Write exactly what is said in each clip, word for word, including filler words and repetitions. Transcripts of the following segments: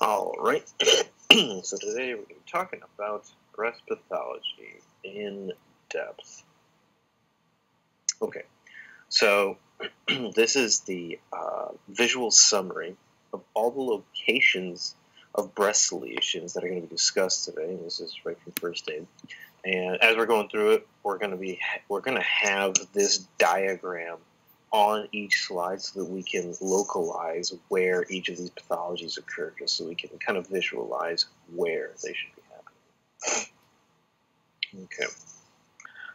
All right, so today we're going to be talking about breast pathology in depth. Okay, so this is the uh, visual summary of all the locations of breast lesions that are going to be discussed today. And this is right from first aid. And as we're going through it, we're going to be we're going to have this diagram on each slide so that we can localize where each of these pathologies occur, just so we can kind of visualize where they should be happening. Okay.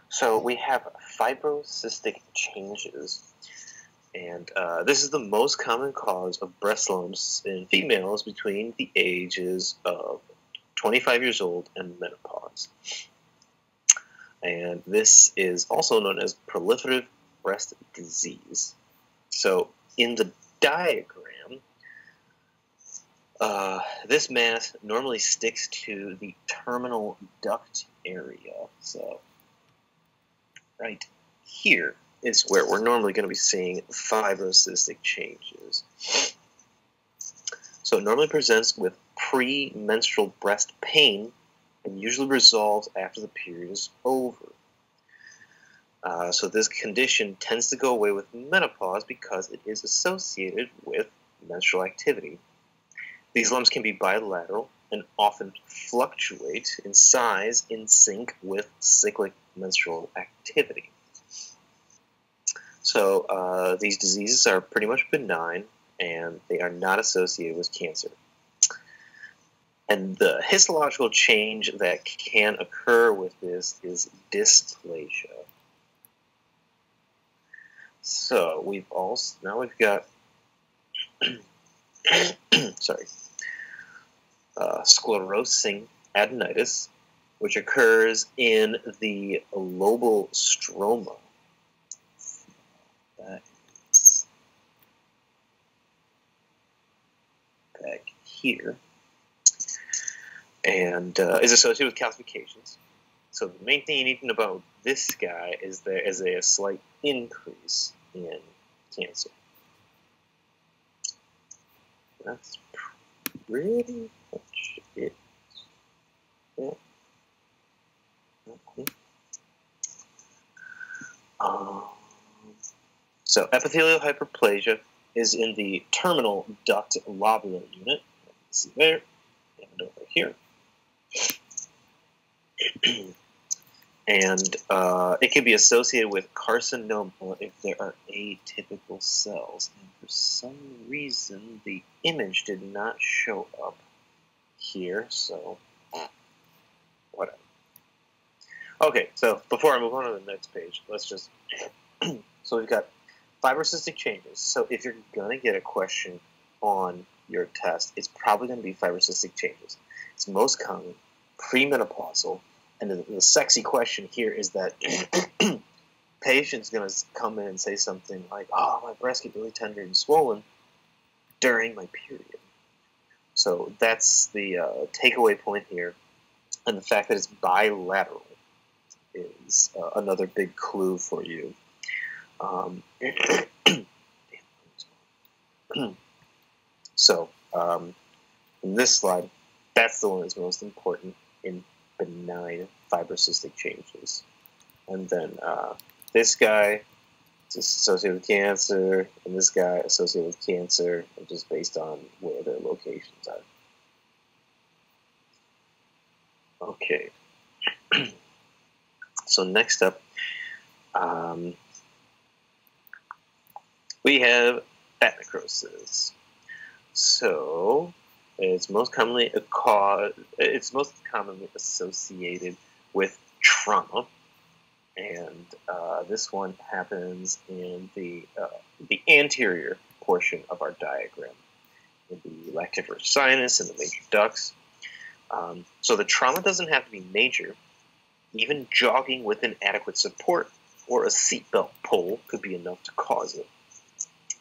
So we have fibrocystic changes, and uh, this is the most common cause of breast lumps in females between the ages of twenty-five years old and menopause. And this is also known as proliferative breast disease. So in the diagram, uh, this mass normally sticks to the terminal duct area. So right here is where we're normally going to be seeing fibrocystic changes. So it normally presents with premenstrual breast pain and usually resolves after the period is over. Uh, so this condition tends to go away with menopause because it is associated with menstrual activity. These lumps can be bilateral and often fluctuate in size in sync with cyclic menstrual activity. So uh, these diseases are pretty much benign, and they are not associated with cancer. And the histological change that can occur with this is dysplasia. So we've also now we've got sorry uh, sclerosing adenitis, which occurs in the lobal stroma. That is back here, and uh, is associated with calcifications. So the main thing you need to know about this guy is there is a slight increase in cancer. That's pretty much it. Yeah. Okay. Um, so epithelial hyperplasia is in the terminal duct lobular unit. See there, and over here. And uh, it can be associated with carcinoma if there are atypical cells. And for some reason, the image did not show up here, so whatever. Okay, so before I move on to the next page, let's just... So we've got fibrocystic changes. So if you're going to get a question on your test, it's probably going to be fibrocystic changes. It's most common, premenopausal. And the, the sexy question here is that patient's going to come in and say something like, oh, my breast get really tender and swollen during my period. So that's the uh, takeaway point here. And the fact that it's bilateral is uh, another big clue for you. Um, so um, in this slide, that's the one that's most important in benign fibrocystic changes. And then uh, this guy is associated with cancer, and this guy associated with cancer, and just based on where their locations are. Okay. So next up, um, we have fat necrosis. So It's most commonly a cause, it's most commonly associated with trauma, and uh, this one happens in the uh, the anterior portion of our diagram, in the lactiferous sinus and the major ducts. Um, so the trauma doesn't have to be major. Even jogging with inadequate support or a seatbelt pull could be enough to cause it.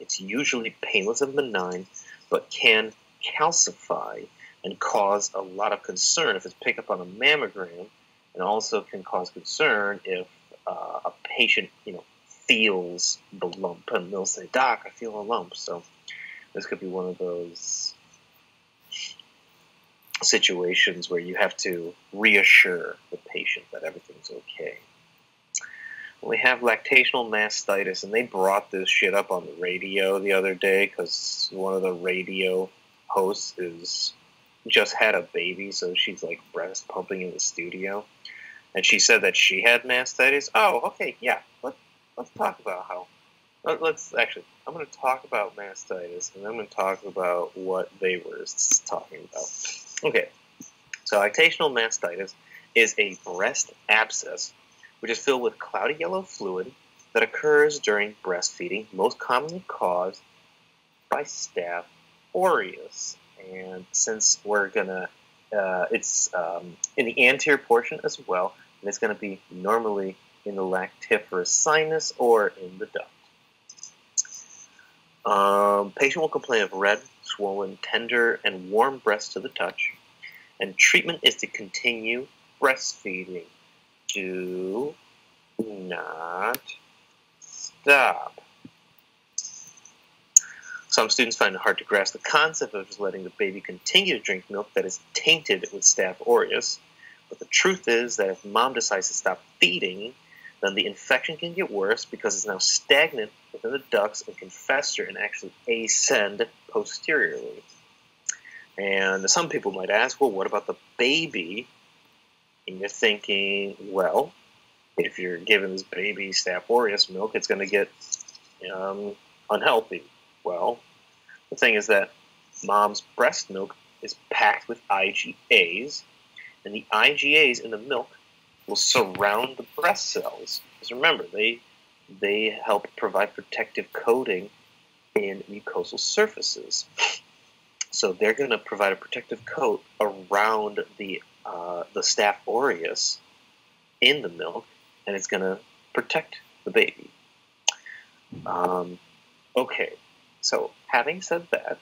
It's usually painless and benign, but can calcify and cause a lot of concern if it's picked up on a mammogram, and also can cause concern if uh, a patient, you know, feels the lump, and they'll say, "Doc, I feel a lump." So This could be one of those situations where you have to reassure the patient that everything's okay. We have lactational mastitis, and they brought this shit up on the radio the other day because one of the radio hosts is just had a baby, so she's like breast pumping in the studio, and she said that she had mastitis. Oh, okay, yeah. Let's let's talk about how. Let, let's actually. I'm going to talk about mastitis, and I'm going to talk about what they were talking about. Okay, so lactational mastitis is a breast abscess which is filled with cloudy yellow fluid that occurs during breastfeeding, most commonly caused by Staph aureus. And since we're gonna, uh, it's um, in the anterior portion as well, and it's gonna be normally in the lactiferous sinus or in the duct. Um, patient will complain of red, swollen, tender, and warm breasts to the touch, and treatment is to continue breastfeeding. Do not stop. Some students find it hard to grasp the concept of just letting the baby continue to drink milk that is tainted with Staph aureus, but the truth is that if mom decides to stop feeding, then the infection can get worse because it's now stagnant within the ducts and can fester and actually ascend posteriorly. And some people might ask, well, what about the baby? And you're thinking, well, if you're giving this baby Staph aureus milk, it's going to get um, unhealthy. Well, the thing is that mom's breast milk is packed with I G As, and the I G As in the milk will surround the breast cells. Because remember, they, they help provide protective coating in mucosal surfaces. So they're going to provide a protective coat around the Uh, the Staph aureus in the milk, and it's going to protect the baby. Um, okay, so having said that,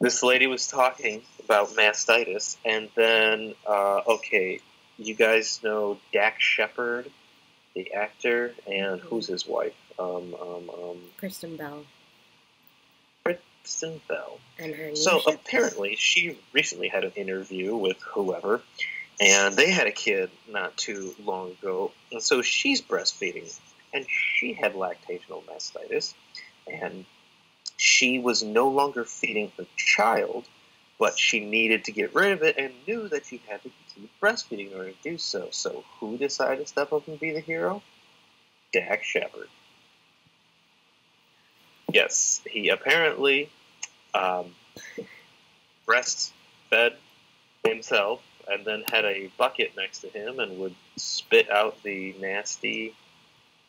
this lady was talking about mastitis, and then, uh, okay, you guys know Dax Shepard, the actor, and who's his wife? Um, um, um, Kristen Bell. Kristen Bell. So apparently she recently had an interview with whoever, and they had a kid not too long ago, and so she's breastfeeding, and she had lactational mastitis, and she was no longer feeding her child, but she needed to get rid of it and knew that she had to continue breastfeeding in order to do so. So who decided to step up and be the hero? Dax Shepard. Yes, he apparently um, breastfed himself and then had a bucket next to him and would spit out the nasty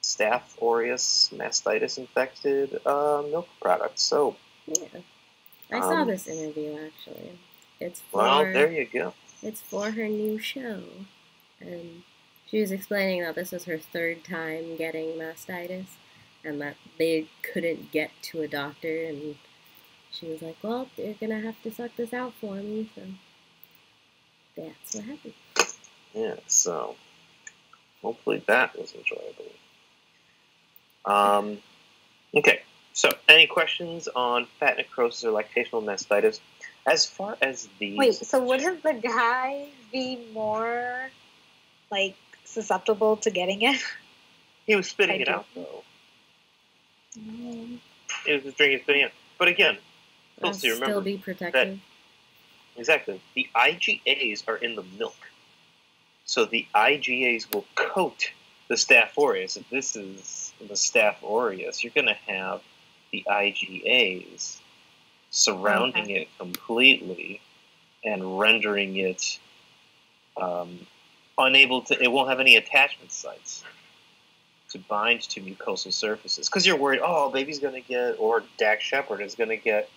Staph aureus mastitis-infected uh, milk product. So, yeah, I um, saw this interview, actually. It's for, well, there you go. It's for her new show. And she was explaining that this was her third time getting mastitis, and that they couldn't get to a doctor, and she was like, well, they're going to have to suck this out for me, so that's what happened. Yeah, so hopefully that was enjoyable. Um, okay, so any questions on fat necrosis or lactational mastitis? As far as the... Wait, so wouldn't the guy be more, like, susceptible to getting it? He was spitting I it out, though. It was drinking spitting out. But again, mostly remember still be protected. That, exactly. The I G As are in the milk. So the I G As will coat the Staph aureus. If this is the Staph aureus, you're going to have the I G As surrounding okay. it completely and rendering it um, unable to, it won't have any attachment sites to bind to mucosal surfaces, because you're worried, oh, baby's going to get, or Dax Shepard is going to get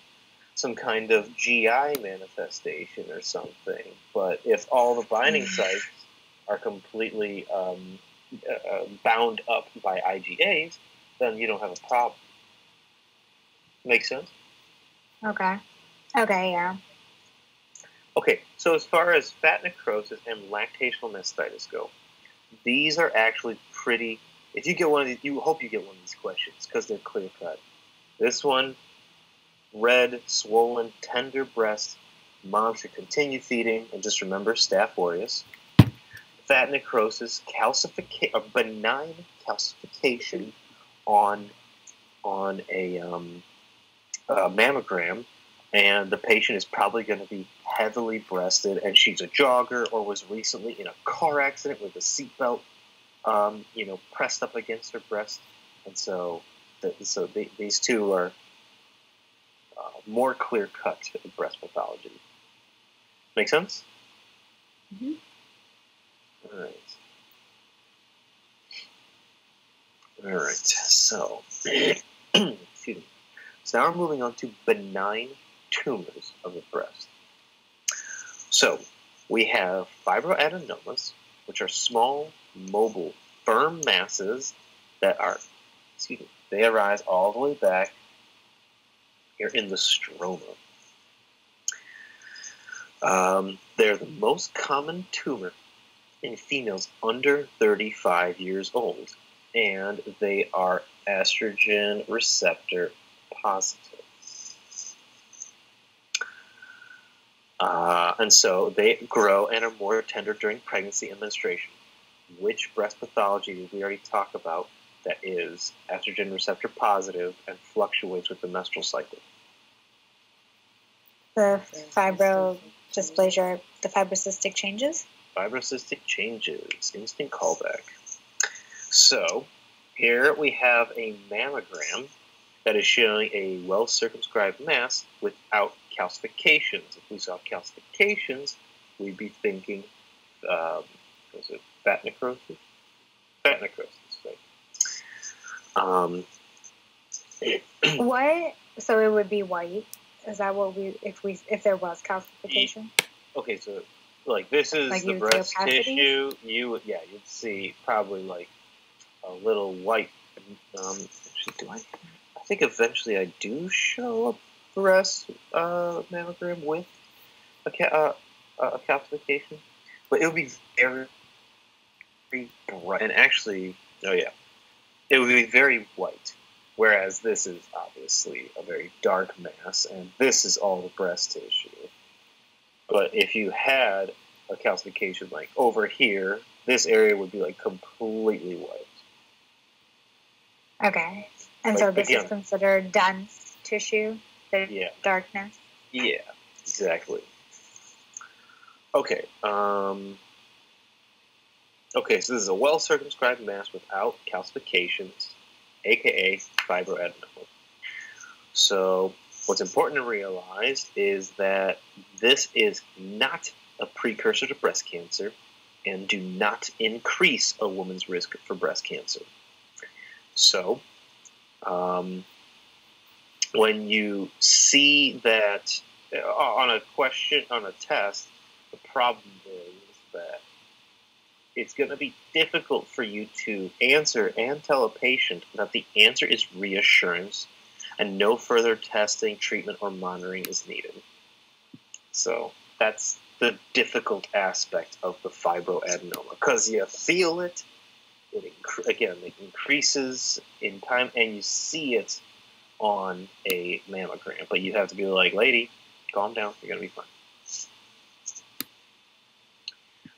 some kind of G I manifestation or something. But if all the binding sites are completely um, uh, bound up by I G As, then you don't have a problem. Make sense? Okay. Okay, yeah. Okay, so as far as fat necrosis and lactational mastitis go, these are actually pretty... If you get one of these, you hope you get one of these questions because they're clear cut. This one red, swollen, tender breast, mom should continue feeding, and just remember Staph aureus. Fat necrosis, calcification, a benign calcification on on a, um, a mammogram, and the patient is probably going to be heavily breasted, and she's a jogger or was recently in a car accident with a seatbelt, um, you know, pressed up against her breast, and so the, so the, these two are uh, more clear cut to the breast pathology. Make sense? Mm-hmm. All right. All right. So, excuse me. So now we're moving on to benign tumors of the breast. So we have fibroadenomas, which are small, mobile, firm masses that are, excuse me, they arise all the way back here in the stroma. Um, they're the most common tumor in females under thirty-five years old, and they are estrogen receptor positive. Uh, and so they grow and are more tender during pregnancy and menstruation. Which breast pathology did we already talk about that is estrogen receptor positive and fluctuates with the menstrual cycle? The fibrodysplasia, the fibrocystic changes? Fibrocystic changes. Instant callback. So here we have a mammogram that is showing a well-circumscribed mass without calcifications. If we saw calcifications, we'd be thinking um, was it fat necrosis? Fat necrosis, right? Um, what? So it would be white. Is that what we? If we, if there was calcification? Okay, so. Like this is like the breast tissue, you would, yeah, you'd see probably like a little white. Um, actually, do I? I think eventually I do show a breast uh, mammogram with a, ca uh, a calcification, but it would be very, very bright. And actually, oh yeah, it would be very white. Whereas this is obviously a very dark mass, and this is all the breast tissue. But if you had a calcification like over here, this area would be like completely white. Okay. And like, so this again, is considered dense tissue, the yeah. darkness? Yeah, exactly. Okay. Um, okay, so this is a well-circumscribed mass without calcifications, a k a fibroadenoma. So what's important to realize is that this is not a precursor to breast cancer and do not increase a woman's risk for breast cancer. So um, when you see that on a question, on a test, the problem is that it's going to be difficult for you to answer and tell a patient that the answer is reassurance, and no further testing, treatment, or monitoring is needed. So that's the difficult aspect of the fibroadenoma, because you feel it, it again, it increases in time, and you see it on a mammogram. But you have to be like, lady, calm down, you're going to be fine.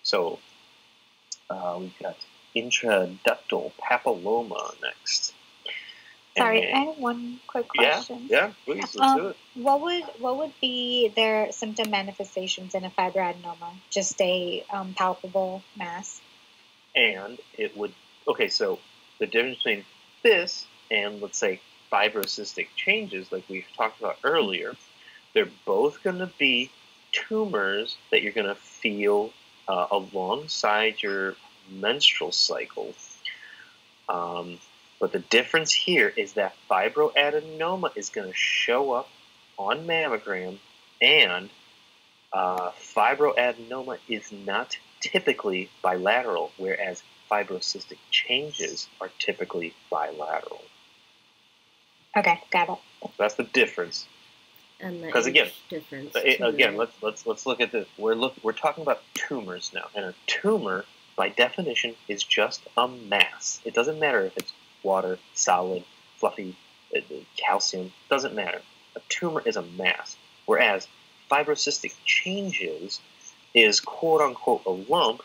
So uh, we've got intraductal papilloma next. Sorry, I have one quick question. Yeah, yeah, please, let's um, do it. What would, what would be their symptom manifestations in a fibroadenoma? Just a um, palpable mass? And it would, okay, so the difference between this and, let's say, fibrocystic changes, like we've talked about earlier, they're both going to be tumors that you're going to feel uh, alongside your menstrual cycle. Um... But the difference here is that fibroadenoma is going to show up on mammogram, and uh, fibroadenoma is not typically bilateral, whereas fibrocystic changes are typically bilateral. Okay, got it. That's the difference. Because again, difference it, again, let's let's let's look at this. We're look we're talking about tumors now, and a tumor, by definition, is just a mass. It doesn't matter if it's water, solid, fluffy, calcium, doesn't matter. A tumor is a mass, whereas fibrocystic changes is quote-unquote a lump,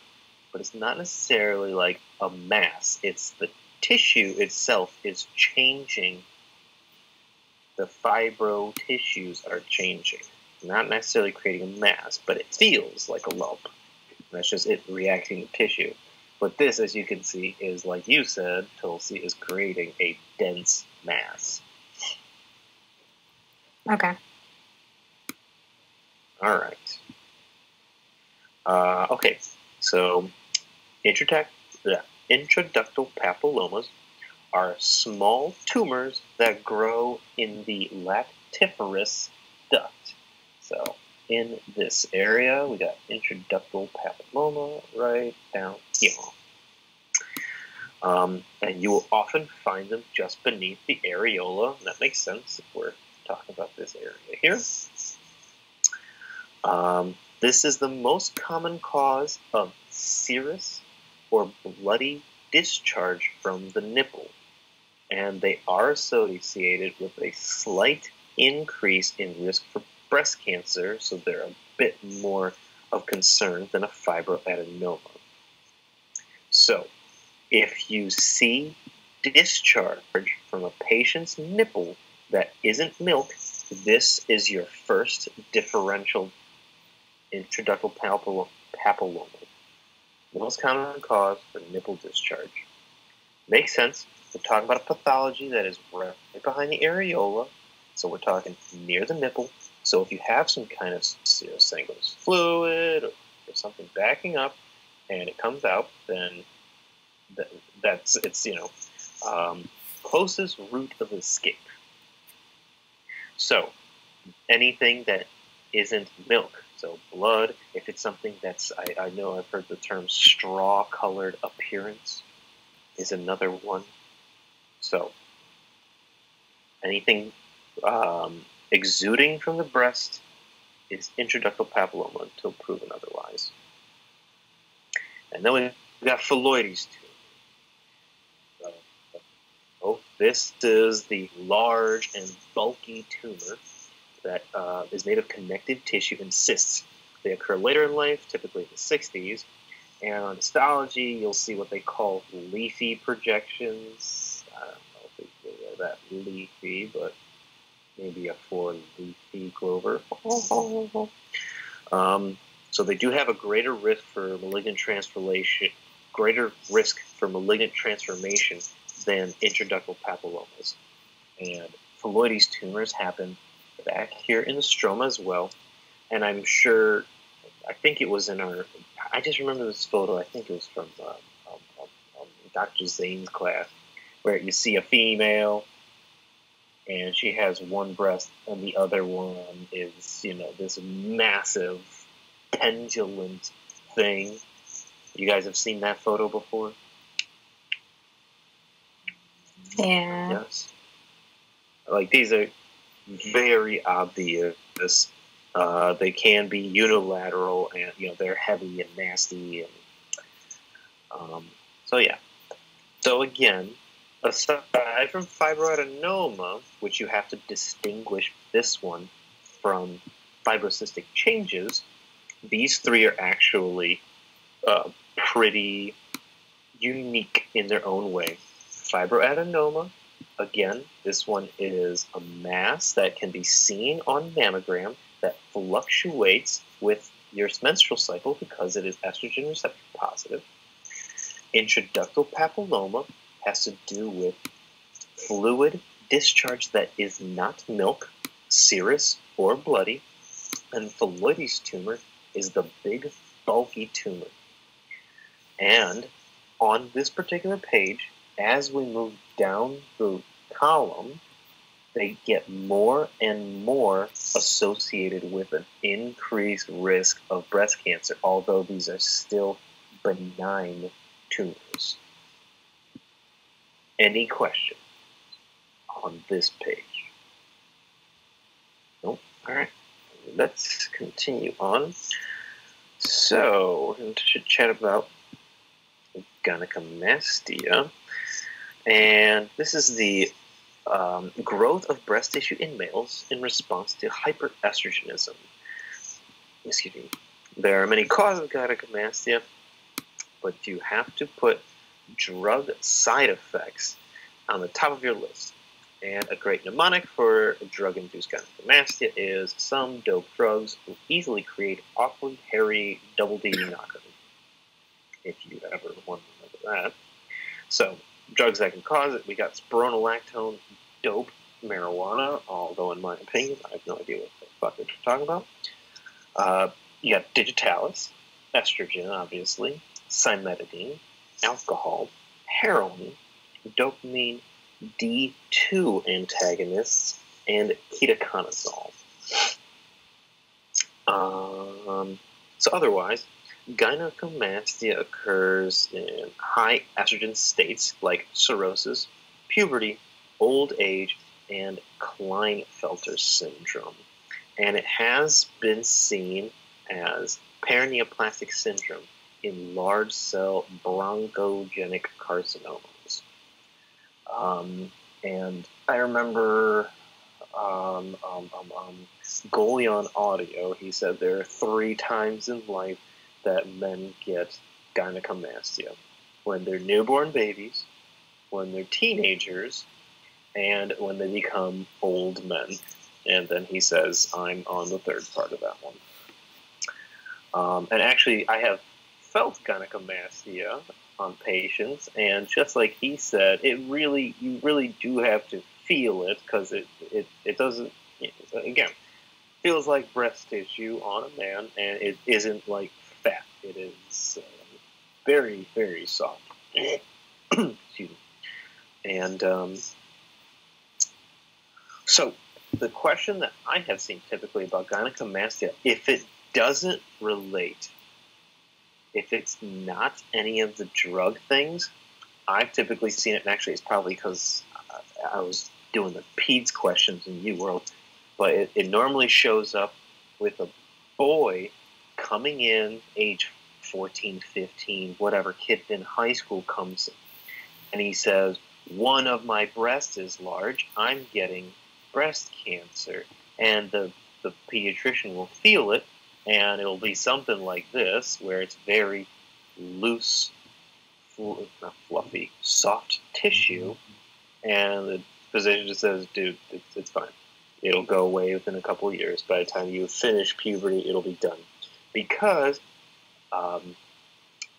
but it's not necessarily like a mass. It's the tissue itself is changing. The fibro tissues are changing, not necessarily creating a mass, but it feels like a lump. That's just it reacting to tissue. But this, as you can see, is, like you said, Tulsi, is creating a dense mass. Okay. All right. Uh, okay, so intraduct yeah, intraductal papillomas are small tumors that grow in the lactiferous duct. So in this area, we got intraductal papilloma right down here. Um, and you will often find them just beneath the areola. That makes sense if we're talking about this area here. Um, this is the most common cause of serous or bloody discharge from the nipple, and they are associated with a slight increase in risk for breast cancer, so they're a bit more of concern than a fibroadenoma. So, if you see discharge from a patient's nipple that isn't milk, this is your first differential intraductal papilloma. papilloma. The most common cause for nipple discharge. Makes sense. We're talking about a pathology that is right behind the areola, so we're talking near the nipple. So if you have some kind of serosangulus fluid or, or something backing up and it comes out, then th that's it's you know um, closest route of escape. So anything that isn't milk. So blood, if it's something that's, I, I know I've heard the term straw-colored appearance is another one. So anything um, exuding from the breast is intraductal papilloma until proven otherwise. And then we've got phylloides too. Uh, oh, this is the large and bulky tumor that uh, is made of connective tissue and cysts. They occur later in life, typically in the sixties, and on histology, you'll see what they call leafy projections. I don't know if they are that leafy, but maybe a four-leafy clover. um, so they do have a greater risk for malignant transformation, greater risk for malignant transformation than intraductal papillomas. And phylloides tumors happen back here in the stroma as well, and I'm sure, I think it was in our, I just remember this photo, I think it was from um, um, um, Doctor Zane's class, where you see a female, and she has one breast, and the other one is, you know, this massive, pendulent thing. You guys have seen that photo before? Yeah. Yes. Like, these are very obvious. Uh, they can be unilateral, and you know they're heavy and nasty. And, um, so yeah. So again, aside from fibroadenoma, which you have to distinguish this one from fibrocystic changes, these three are actually uh, pretty unique in their own way. Fibroadenoma. Again, this one is a mass that can be seen on mammogram that fluctuates with your menstrual cycle because it is estrogen receptor positive. Intraductal papilloma has to do with fluid discharge that is not milk, serous, or bloody, and phylloides tumor is the big, bulky tumor. And on this particular page, as we move down the column, they get more and more associated with an increased risk of breast cancer, although these are still benign tumors. Any questions on this page? Nope. All right. Let's continue on. So, we should chat about gynecomastia. And this is the um, growth of breast tissue in males in response to hyperestrogenism. Excuse me. There are many causes of gynecomastia, but you have to put drug side effects on the top of your list. And a great mnemonic for drug-induced gynecomastia is some dope drugs will easily create awfully hairy double-D knockers, if you ever want to remember that. So, drugs that can cause it, we got spironolactone, dope, marijuana, although in my opinion, I have no idea what the fuck they're talking about. Uh, you got digitalis, estrogen, obviously, cimetidine, alcohol, heroin, dopamine, D two antagonists, and ketoconazole. Um, so otherwise, gynecomastia occurs in high estrogen states like cirrhosis, puberty, old age, and Klinefelter syndrome. And it has been seen as paraneoplastic syndrome in large cell bronchogenic carcinoma. Um, and I remember um, um, um, um, Goleon Audio, he said there are three times in life that men get gynecomastia. When they're newborn babies, when they're teenagers, and when they become old men. And then he says, I'm on the third part of that one. Um, and actually, I have felt gynecomastia on patients, and just like he said, it really, you really do have to feel it, because it, it, it doesn't, again, feels like breast tissue on a man, and it isn't like fat. It is uh, very, very soft. Excuse me. And um, so the question that I have seen typically about gynecomastia, if it doesn't relate, if it's not any of the drug things, I've typically seen it, and actually it's probably because I was doing the peds questions in New World, but it, it normally shows up with a boy coming in, age fourteen, fifteen, whatever, kid in high school comes in, and he says, one of my breasts is large, I'm getting breast cancer, and the, the pediatrician will feel it, and it'll be something like this, where it's very loose, fl not fluffy, soft tissue, and the physician just says, dude, it's, it's fine. It'll go away within a couple of years. By the time you finish puberty, it'll be done. Because um,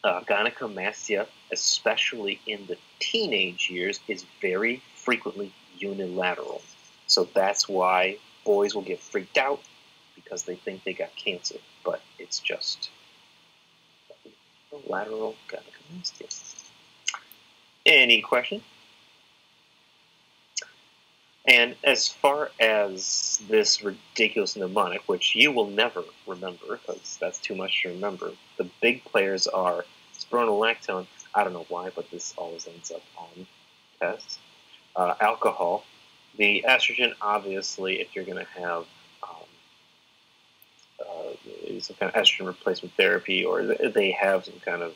uh, gynecomastia, especially in the teenage years, is very frequently unilateral. So that's why boys will get freaked out, because they think they got cancer, but it's just lateral gynecomastia. Any question? And as far as this ridiculous mnemonic, which you will never remember, because that's too much to remember, the big players are spironolactone, I don't know why, but this always ends up on tests, uh, alcohol, the estrogen, obviously, if you're going to have Uh, some kind of estrogen replacement therapy, or they have some kind of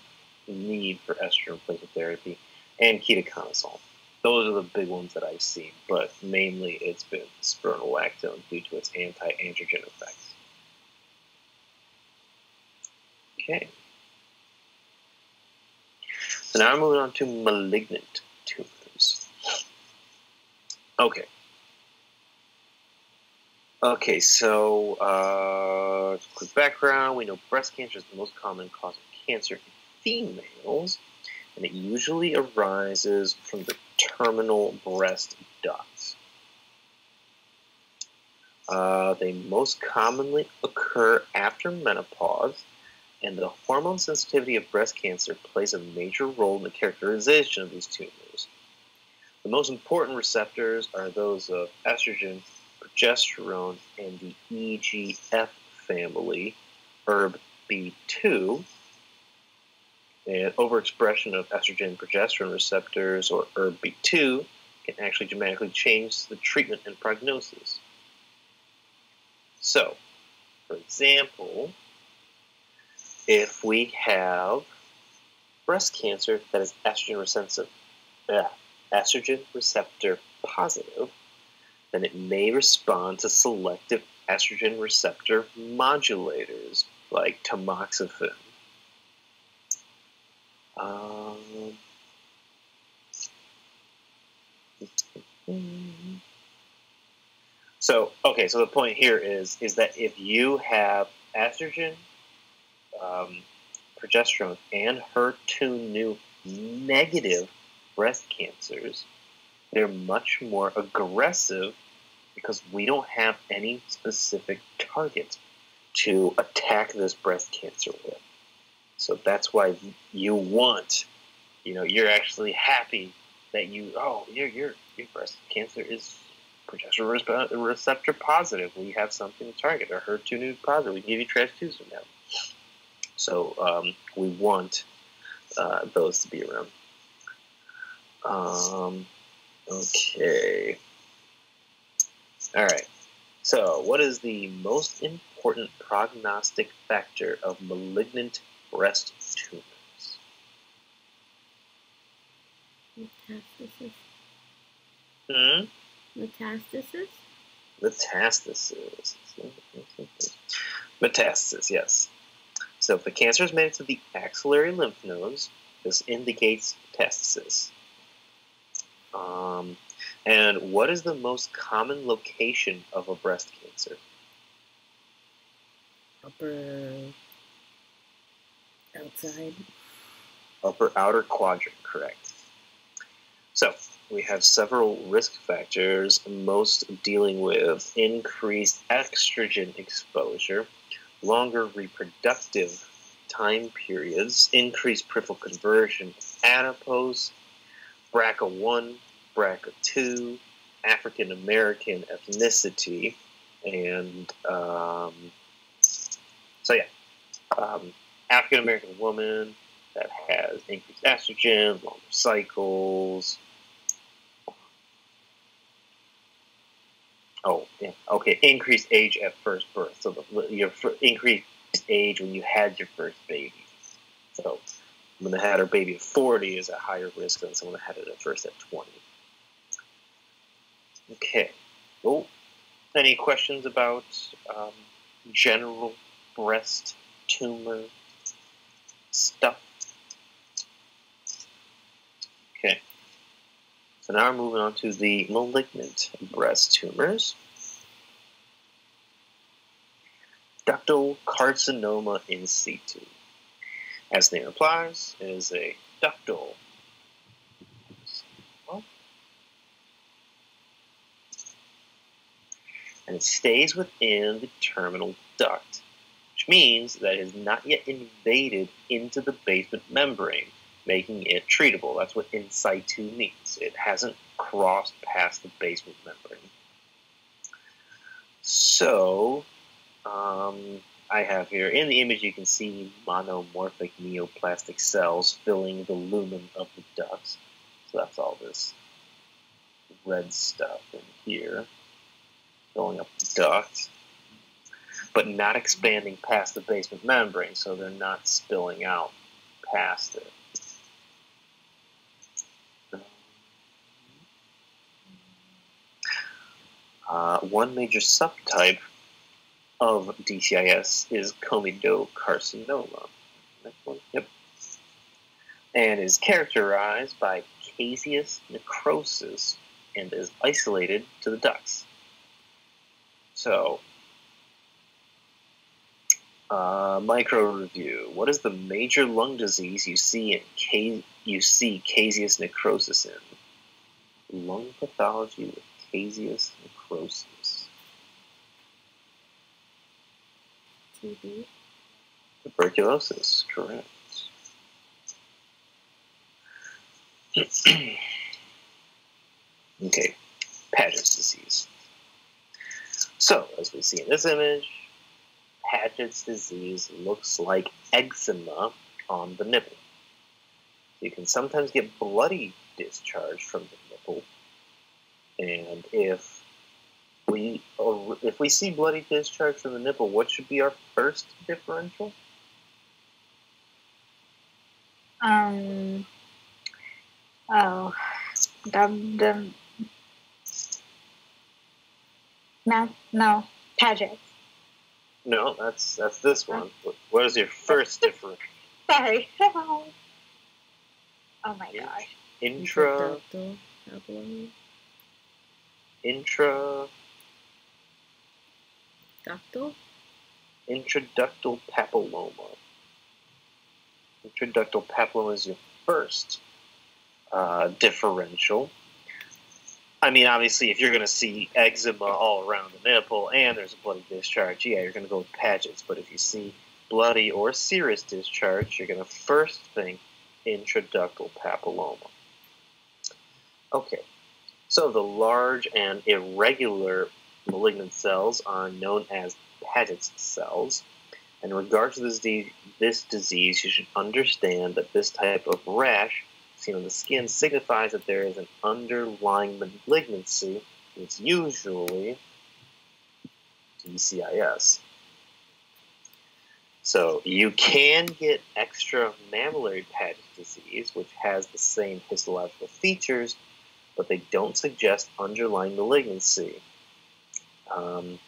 need for estrogen replacement therapy, and ketoconazole. Those are the big ones that I've seen, but mainly it's been spironolactone due to its anti-androgen effects. Okay. So now we're moving on to malignant tumors. Okay. Okay, so uh, quick background. We know breast cancer is the most common cause of cancer in females, and it usually arises from the terminal breast ducts. Uh, they most commonly occur after menopause, and the hormone sensitivity of breast cancer plays a major role in the characterization of these tumors. The most important receptors are those of estrogen, progesterone, and the E G F family, E R B B two, and overexpression of estrogen progesterone receptors, or E R B B two, can actually dramatically change the treatment and prognosis. So, for example, if we have breast cancer that is estrogen receptor, uh, estrogen receptor positive, then it may respond to selective estrogen receptor modulators like tamoxifen. Um, so, okay, so the point here is, is that if you have estrogen, um, progesterone, and H E R two neu negative breast cancers, they're much more aggressive because we don't have any specific target to attack this breast cancer with. So that's why you want, you know, you're actually happy that you, oh, your your your breast cancer is progesterone receptor positive. We have something to target, or H E R two neu positive. We give you trastuzumab now. So um, we want uh, those to be around. Um, okay. All right. So what is the most important prognostic factor of malignant breast tumors? Metastasis. Hmm? Metastasis? Metastasis. Metastasis, yes. So if the cancer is made to the axillary lymph nodes, this indicates metastasis. Um, and what is the most common location of a breast cancer? Upper outside. Upper outer quadrant, correct. So we have several risk factors, most dealing with increased estrogen exposure, longer reproductive time periods, increased peripheral conversion, adipose, B R C A one, B R C A two, African American ethnicity, and um, so yeah, um, African American woman that has increased estrogen, longer cycles. Oh, yeah. Okay. Increased age at first birth. So the, your increased age when you had your first baby. So when they had her baby at forty is at higher risk than someone that had it at first at twenty. Okay. Oh, any questions about um, general breast tumor stuff? Okay. So now we're moving on to the malignant breast tumors. Ductal carcinoma in situ. As the name implies, it is a ductal carcinoma. And it stays within the terminal duct, which means that it is not yet invaded into the basement membrane, making it treatable. That's what in situ means. It hasn't crossed past the basement membrane. So, um, I have here, in the image you can see monomorphic neoplastic cells filling the lumen of the ducts. So that's all this red stuff in here, filling up the duct, but not expanding past the basement membrane, so they're not spilling out past it. Uh, one major subtype of D C I S is comedocarcinoma. Next one, yep. And is characterized by caseous necrosis and is isolated to the ducts. So, uh, micro review. What is the major lung disease you see in ca you see caseous necrosis in? Lung pathology with caseous necrosis. T B. Tuberculosis, correct. Okay, Paget's disease. So, as we see in this image, Paget's disease looks like eczema on the nipple. You can sometimes get bloody discharge from the nipple. And if we if we see bloody discharge from the nipple, what should be our first differential? Um. Oh, dum dum. No, no, Paget. No, that's that's this one. What is your first difference? Sorry. Oh my gosh. Intra. Intraductal papilloma. Intra. Ductal. Intraductal papilloma. Intraductal papilloma is your first uh, differential. I mean, obviously, if you're going to see eczema all around the nipple and there's a bloody discharge, yeah, you're going to go with Paget's. But if you see bloody or serous discharge, you're going to first think intraductal papilloma. Okay, so the large and irregular malignant cells are known as Paget's cells. In regards to this, this disease, you should understand that this type of rash seen on the skin signifies that there is an underlying malignancy. It's usually D C I S. So you can get extramammillary Paget disease, which has the same histological features, but they don't suggest underlying malignancy. Um,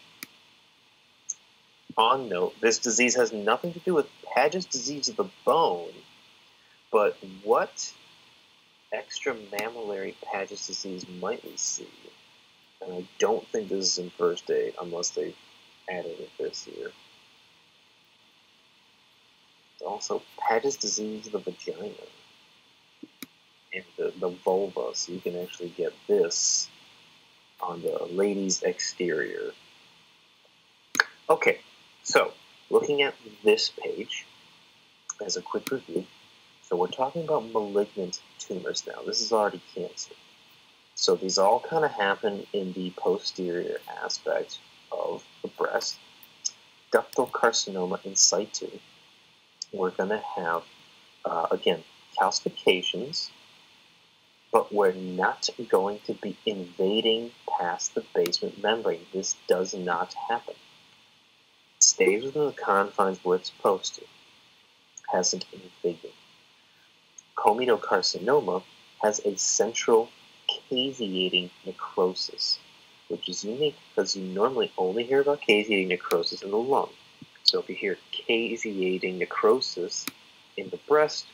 on note, this disease has nothing to do with Paget's disease of the bone, but what extramammillary Paget's disease might we see? And I don't think this is in first aid, unless they added it this year. It's also Paget's disease of the vagina and the, the vulva, so you can actually get this on the lady's exterior. Okay, so looking at this page as a quick review. So we're talking about malignant tumors now. This is already cancer. So these all kind of happen in the posterior aspect of the breast. Ductal carcinoma in situ. We're going to have, uh, again, calcifications, but we're not going to be invading past the basement membrane. This does not happen. It stays within the confines where it's supposed to. Hasn't invaded. Comedocarbamoma has a central caseating necrosis, which is unique because you normally only hear about caseating necrosis in the lung. So if you hear caseating necrosis in the breast,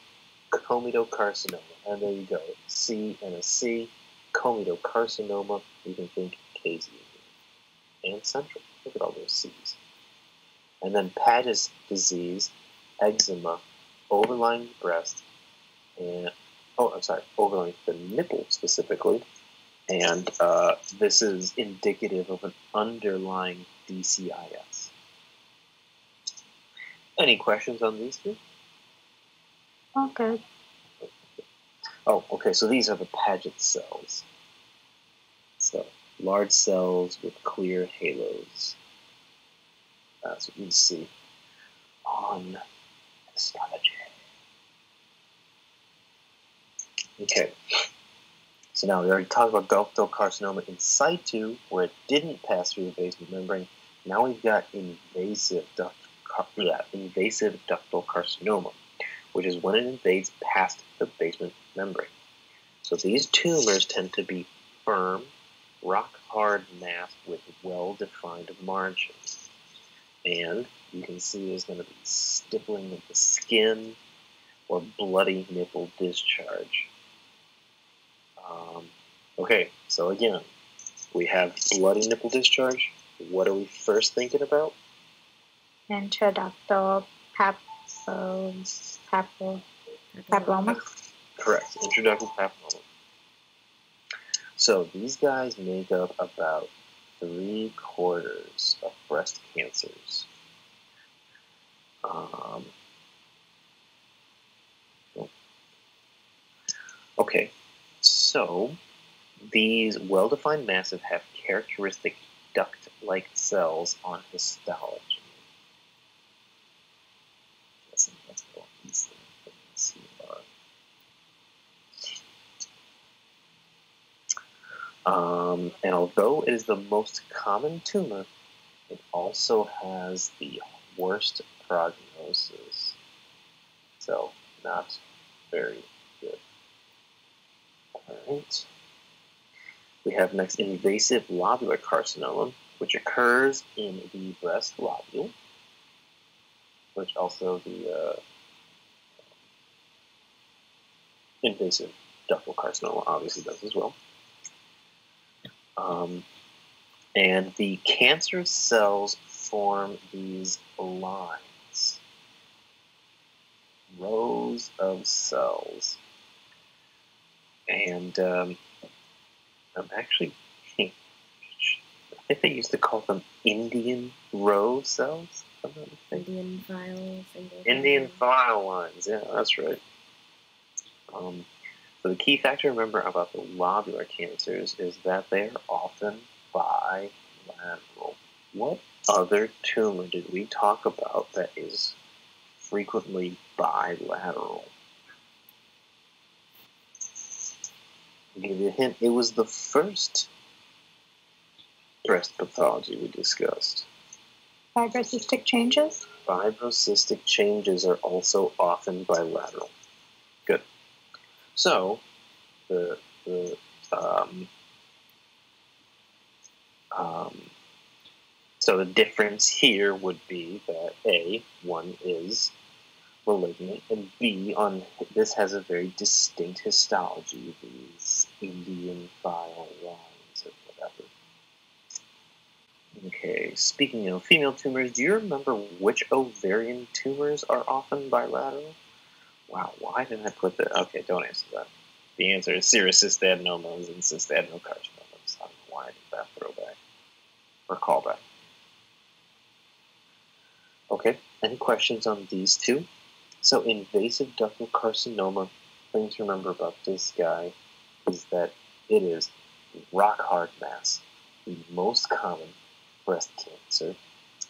comedocarcinoma, and there you go, C and a C, comedocarcinoma, you can think caseating, and central. Look at all those C's. And then Paget's disease, eczema, overlying breast, and, oh, I'm sorry, overlying the nipple specifically, and uh, this is indicative of an underlying D C I S. Any questions on these two? Okay. Oh, okay, so these are the Paget cells. So, large cells with clear halos. That's what you see on histology. Okay, so now we already talked about ductal carcinoma in situ, where it didn't pass through the basement membrane. Now we've got invasive, duct yeah, invasive ductal carcinoma, which is when it invades past the basement membrane. So these tumors tend to be firm, rock-hard mass with well-defined margins. And you can see there's going to be stippling of the skin or bloody nipple discharge. Um, okay, so again, we have bloody nipple discharge. What are we first thinking about? Intraductal papilloma. Papil papilloma. Correct, intraductal papilloma. So these guys make up about three quarters of breast cancers. Um, okay. So, these well-defined masses have characteristic duct-like cells on histology. That's all these things are. Um, and although it is the most common tumor, it also has the worst prognosis. So, not very good. All right. We have next invasive lobular carcinoma, which occurs in the breast lobule, which also the uh, invasive ductal carcinoma obviously does as well. Um, and the cancer cells form these lines, rows of cells. And um, I'm actually, I think they used to call them Indian row cells. Indian file. Indian file lines, yeah, that's right. Um, so the key fact to remember about the lobular cancers is that they are often bilateral. What other tumor did we talk about that is frequently bilateral? I'll give you a hint. It was the first breast pathology we discussed. Fibrocystic changes? Fibrocystic changes are also often bilateral. Good. So, the, the um, um, so the difference here would be that A, one is malignant, and B, on this has a very distinct histology, these Indian file lines or whatever. Okay, speaking of female tumors, do you remember which ovarian tumors are often bilateral? Wow, why didn't I put that? Okay, don't answer that. The answer is serous cystadenomas and cystadenocarcinomas. I don't know why I did that throwback or callback. Okay, any questions on these two? So invasive ductal carcinoma, thing to remember about this guy is that it is rock-hard mass, the most common breast cancer,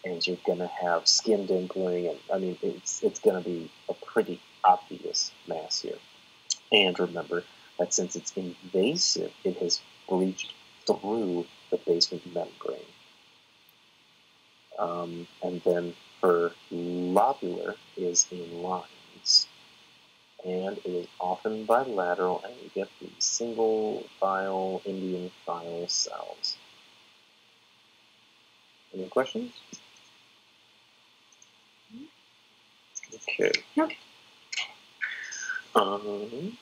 and you're going to have skin dimpling, and I mean, it's, it's going to be a pretty obvious mass here. And remember that since it's invasive, it has breached through the basement membrane. Um, and then for lobular is in lines, and it is often bilateral, and you get the single file, Indian file cells. Any questions? Okay. Okay. Um,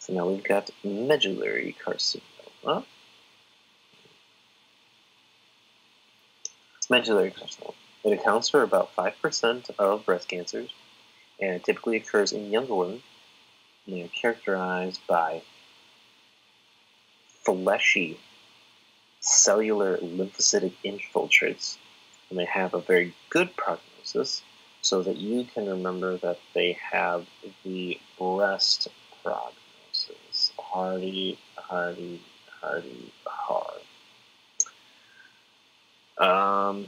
so now we've got medullary carcinoma. Medullary carcinoma. It accounts for about five percent of breast cancers, and it typically occurs in younger women. And they are characterized by fleshy cellular lymphocytic infiltrates, and they have a very good prognosis, so that you can remember that they have the breast prognosis. Hardy, hardy, hardy, hard. Um,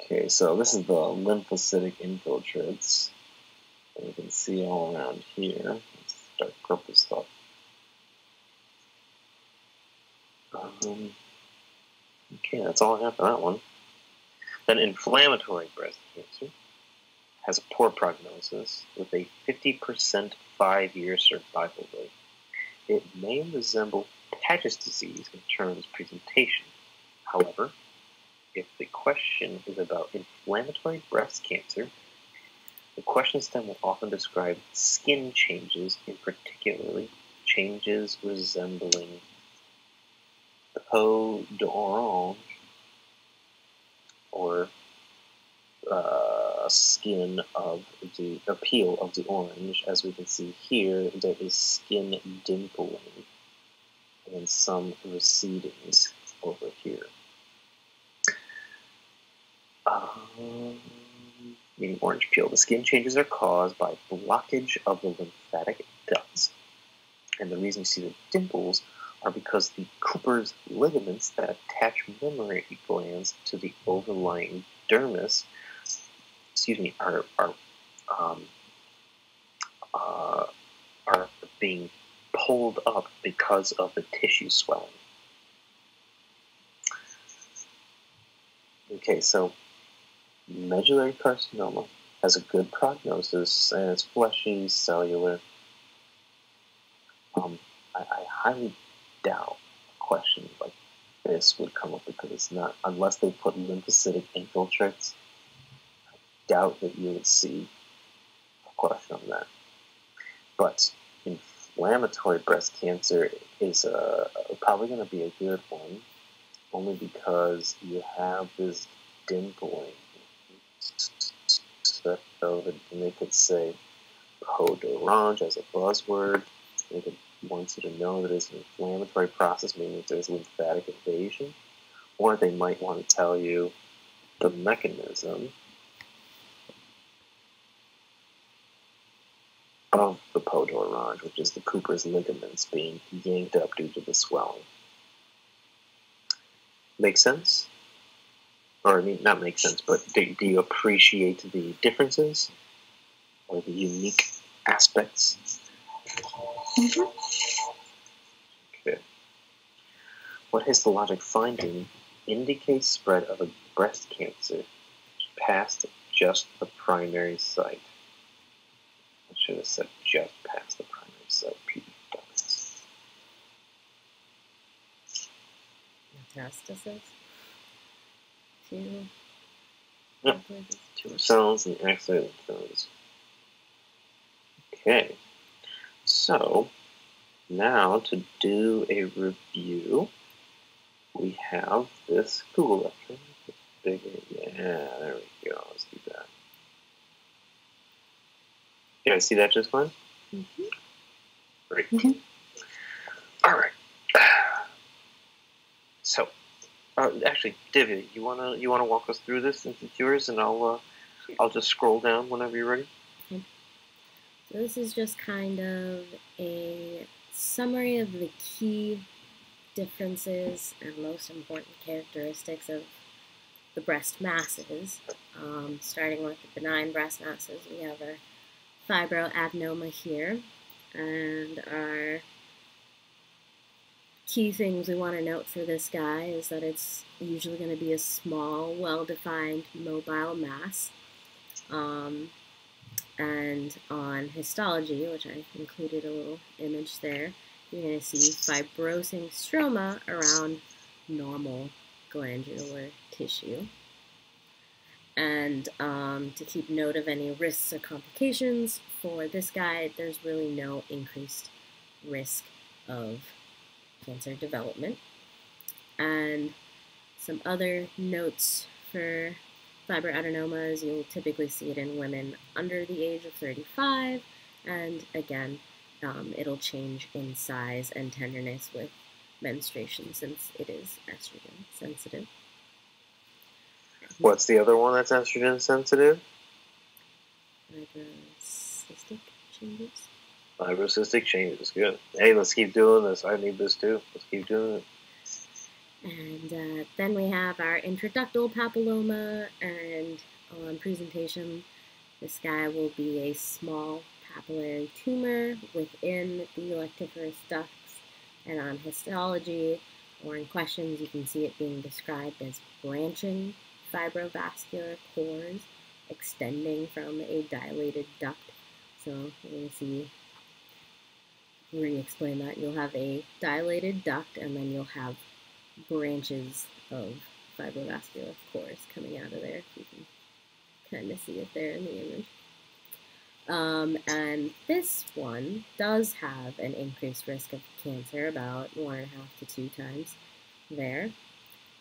okay, so this is the lymphocytic infiltrates. You can see all around here. It's dark purple stuff. Um, okay, that's all I have for that one. Then inflammatory breast cancer has a poor prognosis with a fifty percent five-year survival rate. It may resemble Paget's disease in terms of presentation. However, if the question is about inflammatory breast cancer, the question stem will often describe skin changes, in particularly changes resembling peau d'orange or uh, skin of the peel of the orange. As we can see here, there is skin dimpling and some recedings over here. Um, meaning orange peel. The skin changes are caused by blockage of the lymphatic ducts. And the reason you see the dimples are because the Cooper's ligaments that attach mammary glands to the overlying dermis, excuse me, are are um, uh, are being pulled up because of the tissue swelling. Okay, so medullary carcinoma has a good prognosis, and it's fleshy, cellular. Um, I, I highly doubt a question like this would come up because it's not, unless they put lymphocytic infiltrates, I doubt that you would see a question on that. But inflammatory breast cancer is uh, probably going to be a good one, only because you have this dimpling. So they could say peau d'orange as a buzzword. They could want you to know that it's an inflammatory process, meaning there's lymphatic invasion. Or they might want to tell you the mechanism of the peau d'orange, which is the Cooper's ligaments being yanked up due to the swelling. Make sense? Or, I mean, not make sense, but do, do you appreciate the differences or the unique aspects? Mm-hmm. Okay. What histologic finding indicates spread of a breast cancer past just the primary site? I should have said just past the primary site. Metastasis to yeah. tumor cells and exit those. Okay. So, now to do a review, we have this Google lecture. It's bigger. Yeah, there we go. Let's do that. Did I see that just fine? Mm-hmm. Great. Mm-hmm. All right. So, uh, actually, Divya, you wanna you wanna walk us through this since it's yours, and I'll uh, I'll just scroll down whenever you're ready. So this is just kind of a summary of the key differences and most important characteristics of the breast masses. Um, starting with the benign breast masses, we have our fibroadenoma here, and our key things we want to note for this guy is that it's usually going to be a small, well-defined mobile mass. Um, And on histology, which I included a little image there, you're going to see fibrosing stroma around normal glandular tissue. And um, to keep note of any risks or complications for this guy, there's really no increased risk of cancer development. And some other notes for fibroadenomas, you'll typically see it in women under the age of thirty-five, and again, um, it'll change in size and tenderness with menstruation since it is estrogen sensitive. What's the other one that's estrogen sensitive? Fibrocystic changes. Fibrocystic changes, good. Hey, let's keep doing this. I need this too. Let's keep doing it. And uh, then we have our intraductal papilloma, and on presentation, this guy will be a small papillary tumor within the lactiferous ducts, and on histology or in questions, you can see it being described as branching fibrovascular pores extending from a dilated duct. So you're gonna see, re-explain that, you'll have a dilated duct, and then you'll have branches of fibrovascular pores coming out of there. You can kind of see it there in the image. Um, and this one does have an increased risk of cancer, about one and a half to two times there.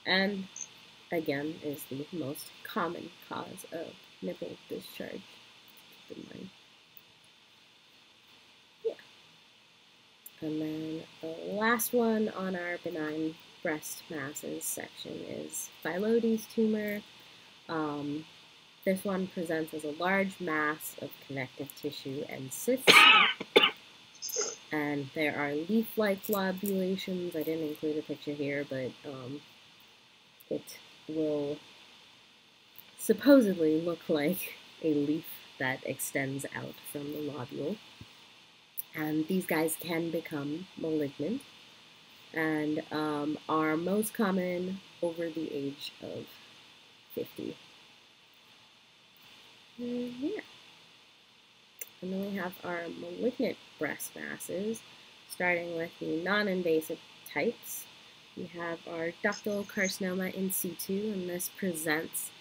And again, is the most common cause of nipple discharge. Keep in mind. Yeah. And then the last one on our benign breast masses section is phyllodes tumor. Um, this one presents as a large mass of connective tissue and cysts. And there are leaf-like lobulations. I didn't include a picture here, but um, it will supposedly look like a leaf that extends out from the lobule. And these guys can become malignant, and um, are most common over the age of fifty. And yeah. And then we have our malignant breast masses, starting with the non-invasive types. We have our ductal carcinoma in situ, and this presents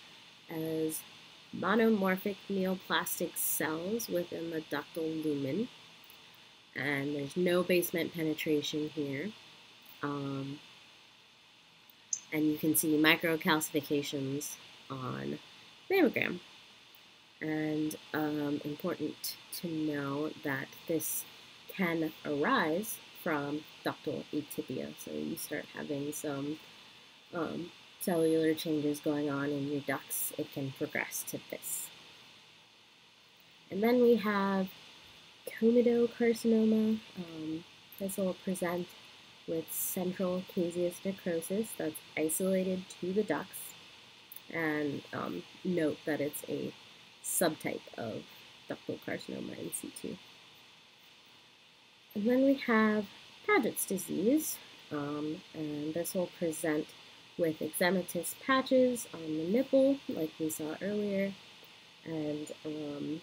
as monomorphic neoplastic cells within the ductal lumen, and there's no basement penetration here. Um, and you can see microcalcifications on mammogram. And um, important to know that this can arise from ductal atypia. So you start having some um, cellular changes going on in your ducts, it can progress to this. And then we have comedocarcinoma. Um, this will present with central caseous necrosis that's isolated to the ducts. And um, note that it's a subtype of ductal carcinoma in situ. And then we have Paget's disease, um, and this will present with eczematous patches on the nipple, like we saw earlier, and um,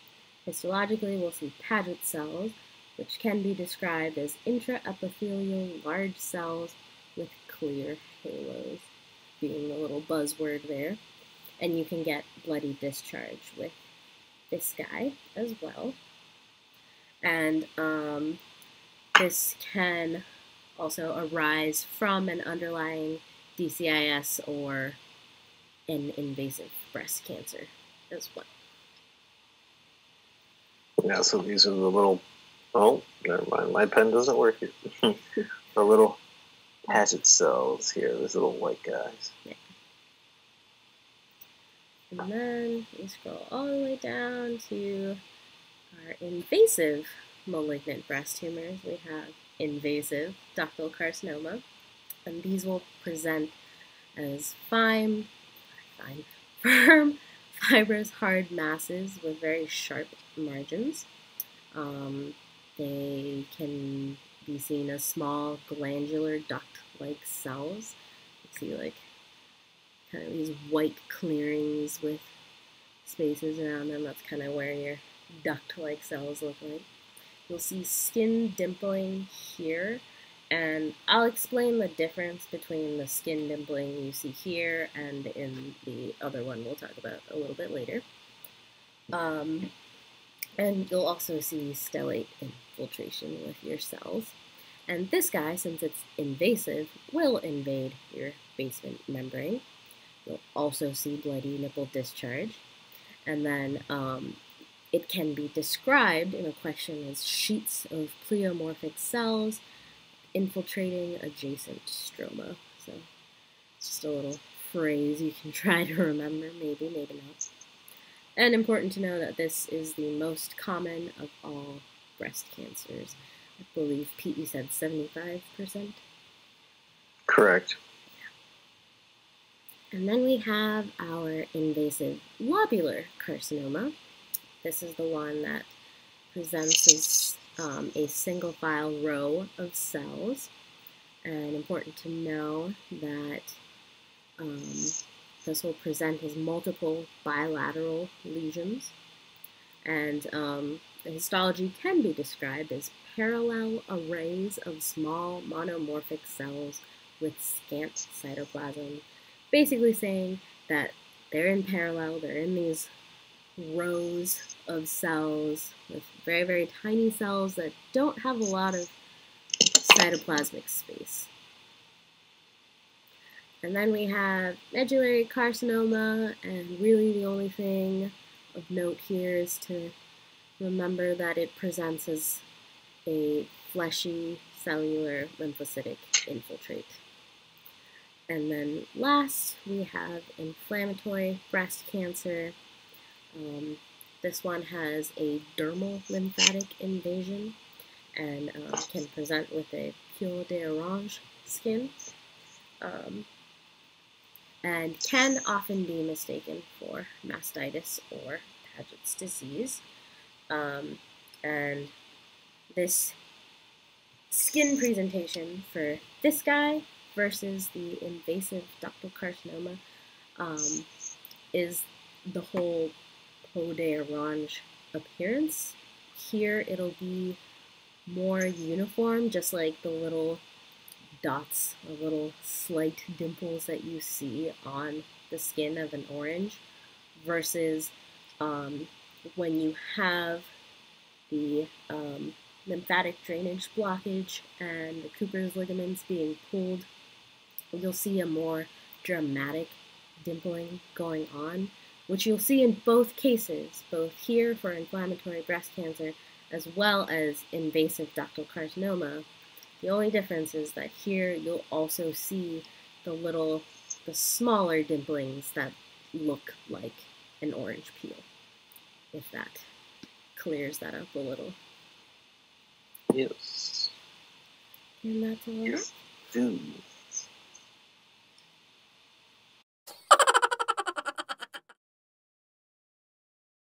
histologically we'll see Paget cells, which can be described as intraepithelial large cells with clear halos, being the little buzzword there. And you can get bloody discharge with this guy as well. And um, this can also arise from an underlying D C I S or an invasive breast cancer as well. Yeah, so these are the little, oh, never mind, my pen doesn't work here. The little Paget cells here, those little white guys. Yeah. And then we scroll all the way down to our invasive malignant breast tumors. We have invasive ductal carcinoma, and these will present as fine, fine, firm, fibrous, hard masses with very sharp margins. Um, they can be seen as small glandular duct-like cells. You see, like, kind of these white clearings with spaces around them. That's kind of where your duct-like cells look like. You'll see skin dimpling here, and I'll explain the difference between the skin dimpling you see here and in the other one we'll talk about a little bit later. Um, and you'll also see stellate infiltration with your cells. And this guy, since it's invasive, will invade your basement membrane. You'll also see bloody nipple discharge. And then um, it can be described in a question as sheets of pleomorphic cells infiltrating adjacent stroma. So it's just a little phrase you can try to remember, maybe, maybe not. And important to know that this is the most common of all breast cancers. I believe Pete said seventy-five percent. Correct. And then we have our invasive lobular carcinoma. This is the one that presents as um, a single file row of cells. And important to know that um, this will present as multiple bilateral lesions. And um, the histology can be described as parallel arrays of small monomorphic cells with scant cytoplasm. Basically saying that they're in parallel, they're in these rows of cells with very, very tiny cells that don't have a lot of cytoplasmic space. And then we have medullary carcinoma, and really the only thing of note here is to remember that it presents as a fleshy cellular lymphocytic infiltrate. And then last, we have inflammatory breast cancer. Um, this one has a dermal lymphatic invasion and uh, can present with a peel d'orange skin um, and can often be mistaken for mastitis or Paget's disease. Um, and this skin presentation for this guy versus the invasive ductal carcinoma um, is the whole peau d'orange appearance. Here it'll be more uniform, just like the little dots or little slight dimples that you see on the skin of an orange versus um, when you have the um, lymphatic drainage blockage and the Cooper's ligaments being pulled, you'll see a more dramatic dimpling going on, which you'll see in both cases, both here for inflammatory breast cancer as well as invasive ductal carcinoma. The only difference is that here you'll also see the little, the smaller dimplings that look like an orange peel, if that clears that up a little. Yes. And that's all. Yes.